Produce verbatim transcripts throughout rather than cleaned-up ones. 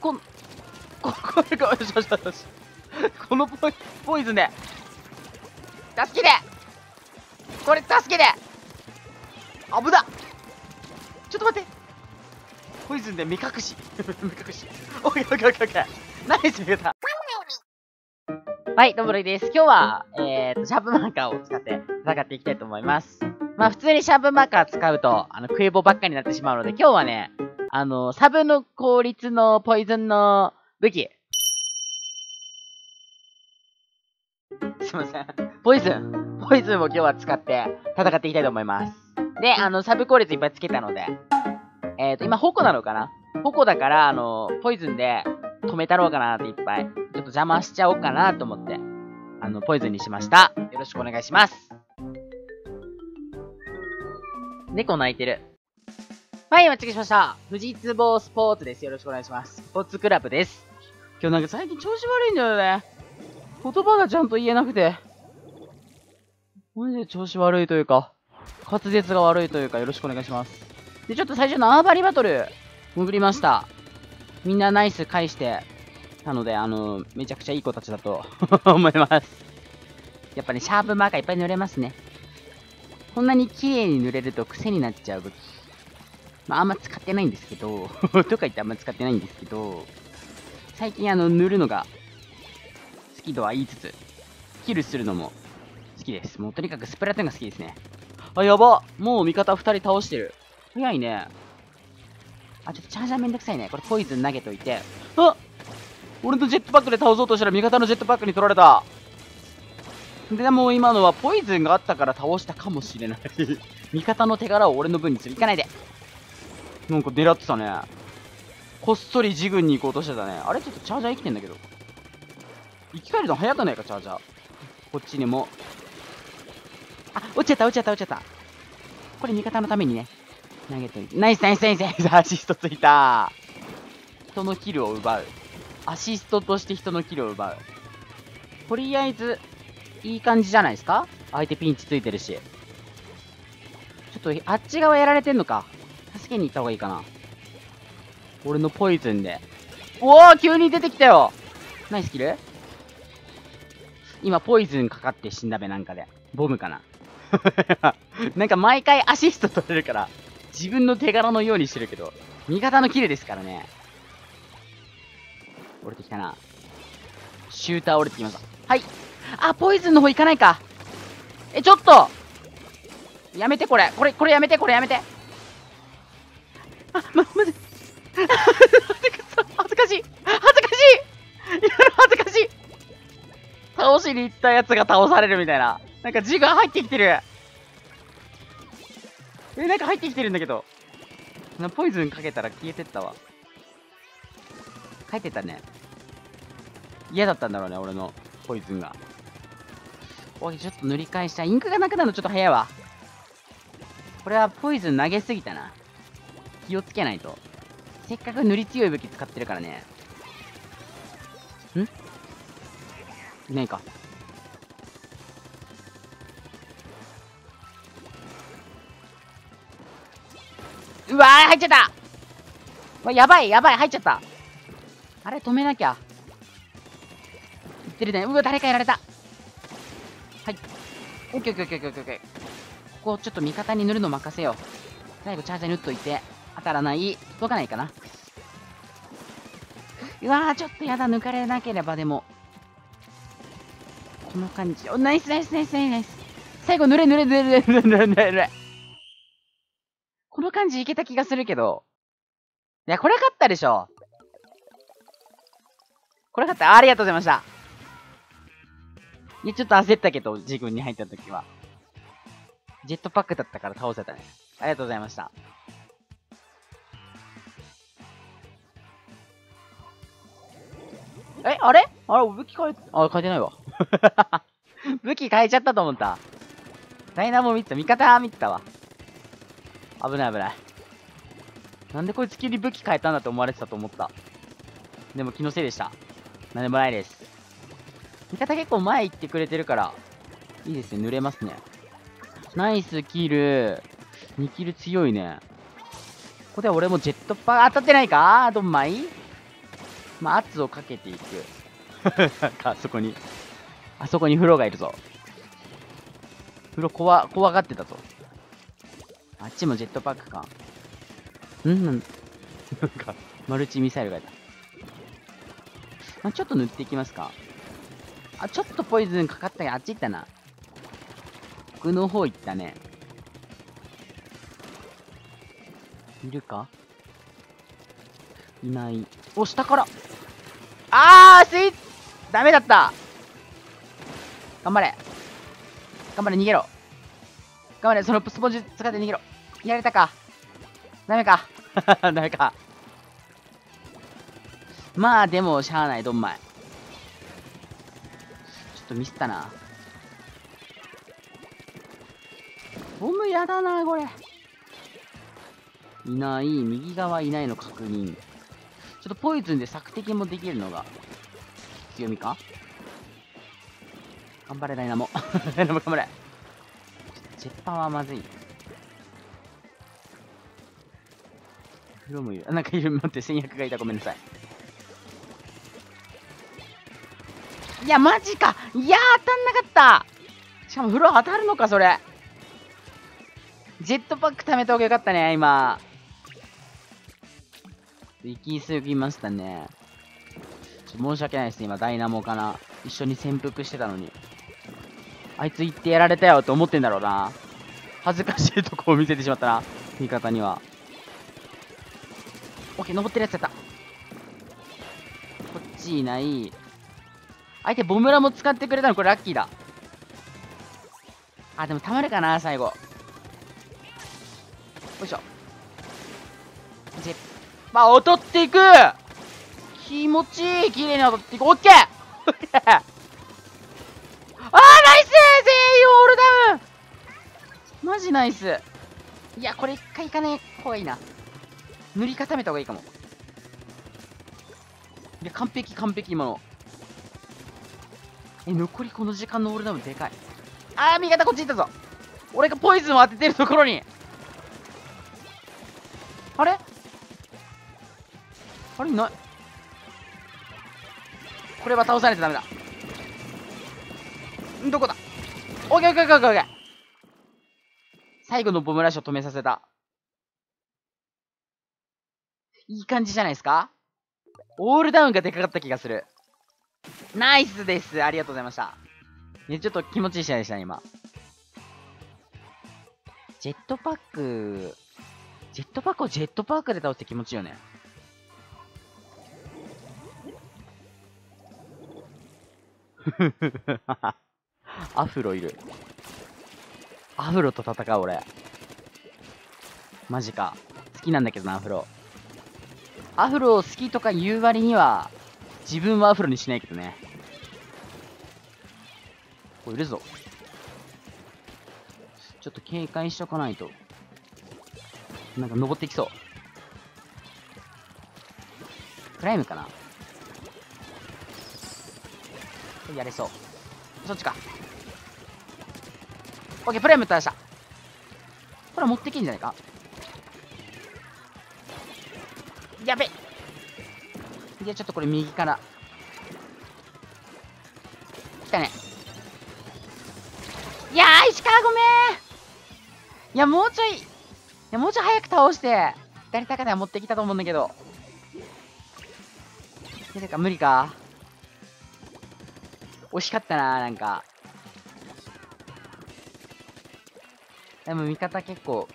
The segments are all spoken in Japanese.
ここ、ここ、よしよしよし。このポイ、ポイズンで。助けて！これ、助けて！危な！ちょっと待って。ポイズンで目隠し。目隠し。オッケーオッケーオッケーオッケー。ナイス見方。はい、どうもロイです。今日は、えーと、シャープマーカーを使って戦っていきたいと思います。まあ、普通にシャープマーカー使うと、あの、クエボばっかになってしまうので、今日はね、あの、サブの効率のポイズンの武器。すいません。ポイズン。ポイズンを今日は使って戦っていきたいと思います。で、あの、サブ効率いっぱいつけたので、えっと、今、矛なのかな？矛だから、あの、ポイズンで止めたろうかなっていっぱい。ちょっと邪魔しちゃおうかなと思って、あの、ポイズンにしました。よろしくお願いします。猫鳴いてる。はい、お待ちしました。富士壺スポーツです。よろしくお願いします。スポーツクラブです。今日なんか最近調子悪いんだよね。言葉がちゃんと言えなくて。マジで調子悪いというか、滑舌が悪いというか、よろしくお願いします。で、ちょっと最初の縄張りバトル、潜りました。みんなナイス返してたので、あの、めちゃくちゃいい子たちだと思います。やっぱね、シャープマーカーいっぱい塗れますね。こんなに綺麗に塗れると癖になっちゃう武器。まあ、あんま使ってないんですけど、とか言ってあんま使ってないんですけど、最近あの、塗るのが好きとは言いつつ、キルするのも好きです。もうとにかくスプラトゥーンが好きですね。あ、やば！もう味方ふたり倒してる。早いね。あ、ちょっとチャージャーめんどくさいね。これポイズン投げといて。あ！俺のジェットパックで倒そうとしたら味方のジェットパックに取られた。でもう今のはポイズンがあったから倒したかもしれない。味方の手柄を俺の分にする。いかないで。なんか狙ってたね。こっそりジグンに行こうとしてたね。あれちょっとチャージャー生きてんだけど。生き返るの早くないか、チャージャー。こっちにも。あ、落ちちゃった、落ちちゃった、落ちちゃった。これ味方のためにね。投げてみて。ナイス、ナイス、ナイス、ナイス。アシストついた。人のキルを奪う。アシストとして人のキルを奪う。とりあえず、いい感じじゃないですか？相手ピンチついてるし。ちょっと、あっち側やられてんのか。助けに行った方がいいかな。俺のポイズンで。おー！急に出てきたよ！ナイスキル？今、ポイズンかかって死んだべなんかで。ボムかな。なんか毎回アシスト取れるから、自分の手柄のようにしてるけど、味方のキルですからね。降りてきたな。シューター降りてきました。はい。あ、ポイズンの方行かないか。え、ちょっと！やめてこれ。これ、これやめて、これやめて。あ、ま、まず、恥ずかしい恥ずかしいいや、恥ずかしい倒しに行ったやつが倒されるみたいな。なんかジグ入ってきてる。え、なんか入ってきてるんだけど。な、ポイズンかけたら消えてったわ。帰ってったね。嫌だったんだろうね、俺のポイズンが。おい、ちょっと塗り返した。インクがなくなるのちょっと早いわ。これはポイズン投げすぎたな。気をつけないと。せっかく塗り強い武器使ってるからね。ん？いないか。うわー、入っちゃったわ、やばいやばい、入っちゃった。あれ、止めなきゃ。いってるね。うわ、誰かやられた。はい。オッケーオッケーオッケーオッケー。ここ、ちょっと味方に塗るの任せよう。最後、チャージャー塗っといて。当たらない。届かないかな。うわー、ちょっとやだ。抜かれなければ、でも。この感じ。お、ナイスナイスナイスナイス。最後、濡れ濡れ濡れ濡れ濡れ濡れ濡れ。この感じいけた気がするけど。いや、これ勝ったでしょ。これ勝った。ありがとうございました。いや、ちょっと焦ったけど、ジグに入った時は。ジェットパックだったから倒せたね。ありがとうございました。え、あれあれ、武器変え、あ、変えてないわ。武器変えちゃったと思った。ダイナモ見てた。味方見てたわ。危ない危ない。なんでこいつ急に武器変えたんだって思われてたと思った。でも気のせいでした。なんでもないです。味方結構前行ってくれてるから、いいですね。濡れますね。ナイスキル。にキル強いね。ここで俺もジェットパー、当たってないか？ドンマイまあ、圧をかけていく。なんか、あそこに。あそこにフロがいるぞ。フロ怖、怖がってたぞ。あっちもジェットパックか。うん、なんか、マルチミサイルがいた。まあ、ちょっと塗っていきますか。あ、ちょっとポイズンかかったけど、あっち行ったな。奥の方行ったね。いるか？いない。お、下から。あー、スイッチダメだった。頑張れ。頑張れ、逃げろ。頑張れ、そのスポンジ使って逃げろ。やれたか。ダメか。ダメか。まあ、でも、しゃあない、ドンマイ。ちょっとミスったな。ボムやだな、これ。いない、右側いないの確認。ちょっとポイズンで索敵もできるのが強みか。頑張れ、ダイナモ。ダイナモ頑張れ。ジェッパーはまずい。フロもいる。なんかいる、待って、戦略がいた、ごめんなさい。いや、マジか。いや、当たんなかった。しかもフロ当たるのか、それ。ジェットパック貯めた方がよかったね、今。行き過ぎましたね。ちょっと申し訳ないですね、今、ダイナモかな。一緒に潜伏してたのに。あいつ行ってやられたよって思ってんだろうな。恥ずかしいとこを見せてしまったな、味方には。オッケー、登ってるやつやった。こっちいない。相手、ボムラも使ってくれたの、これラッキーだ。あ、でもたまるかな、最後。よいしょ。ジェッパー、劣っていく。気持ちいい。綺麗に劣っていく。オッケーオッケー。あー、ナイス。全員オールダウン。マジナイス。いや、これ一回いかねえ方がいいな。塗り固めた方がいいかも。いや、完璧完璧、今の。え、残りこの時間のオールダウンでかい。あー、味方こっち行ったぞ。俺がポイズンを当ててるところに。あれあれ、いない。これは倒さないとダメだ。どこだ。オッケーオッケーオッケーオッケーオッケー。最後のボムラッシュを止めさせた。いい感じじゃないですか。オールダウンがでかかった気がする。ナイスです。ありがとうございました。ね、ちょっと気持ちいい試合でしたね、今。ジェットパック、ジェットパックをジェットパークで倒して気持ちいいよね。アフロいる。アフロと戦う、俺。マジか。好きなんだけどな、アフロ。アフロを好きとか言う割には、自分はアフロにしないけどね。これいるぞ。ちょっと警戒しとかないと。なんか登ってきそう。クライムかな？やれそう。そっちか。オッケー、プライム倒した。これ持ってきんじゃないか？やべっ。いや、ちょっとこれ右から。来たね。いやー、石川ごめー。いや、もうちょい。いや、もうちょい早く倒して左高台は持ってきたと思うんだけど。出るか、無理か。惜しかったな、なんか。でも味方結構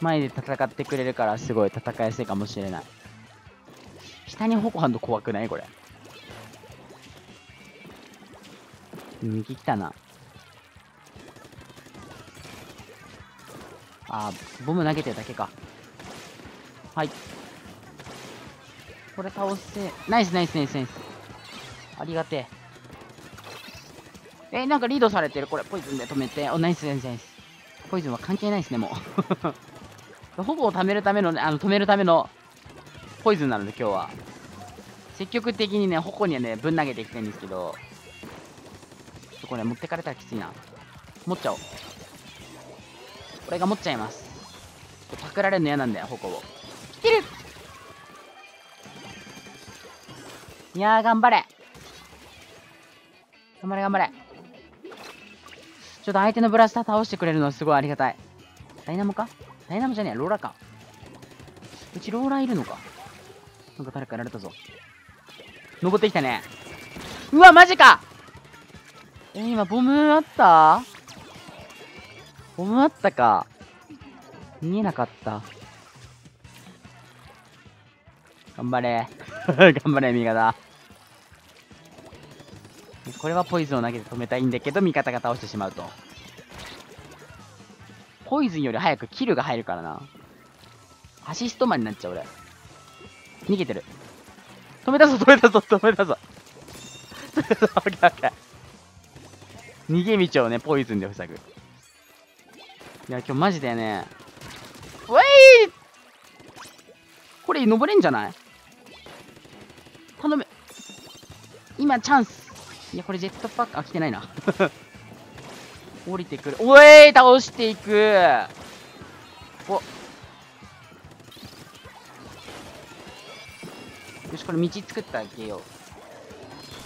前で戦ってくれるから、すごい戦いやすいかもしれない。下にホコハンド怖くない？これ右来たな。あー、ボム投げてるだけか。はい。これ倒せ。ナイスナイスナイスナイス。ありがてえ。えー、なんかリードされてる。これ、ポイズンで止めて。お、ナイスナイスナイス。ポイズンは関係ないですね、もう。ほぼを貯めるためのね、あの、止めるためのポイズンなので、今日は。積極的にね、ほこにはね、ぶん投げていきたいんですけど。ちょっとこれ持ってかれたらきついな。持っちゃおう。これが持っちゃいます。パクられるの嫌なんだよ、矛を。来てる。いやー、頑張れ。頑張れ、頑張れ。ちょっと相手のブラスター倒してくれるのはすごいありがたい。ダイナモか？ダイナモじゃねえ、ローラか。うちローラいるのか。なんか誰かやられたぞ。登ってきたね。うわ、マジか！えー、今、ボムあった？ボムあったか。見えなかった。頑張れ。頑張れ、味方。これはポイズンを投げて止めたいんだけど、味方が倒してしまうと。ポイズンより早くキルが入るからな。アシストマンになっちゃう、俺。逃げてる。止めたぞ、止めたぞ、止めたぞ。止めたぞ、オッケーオッケー。逃げ道をね、ポイズンで塞ぐ。いや、今日マジでね。うえい！これ、登れんじゃない？頼む。今、チャンス。いや、これジェットパック、あ、来てないな。降りてくる。おえー、倒していく。お。よし、これ道作ってあげよう。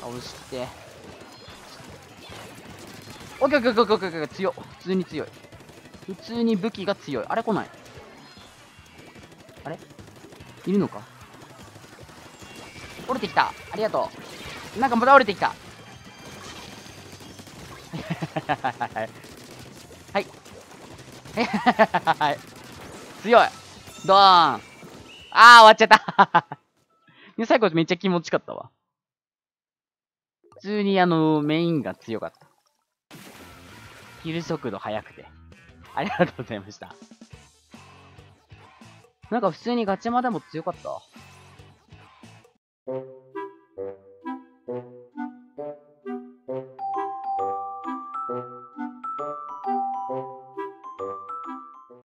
倒して。オッケーオッケーオッケーオッケーオッケー、強い。普通に強い。普通に武器が強い。あれ来ない。あれいるのか。降りてきた。ありがとう。なんかまた降りてきた。はい。はい。強い。ドーン。ああ、終わっちゃった。最後めっちゃ気持ちかったわ。普通にあの、メインが強かった。キル速度速くて。ありがとうございました。なんか普通にガチャマでも強かった。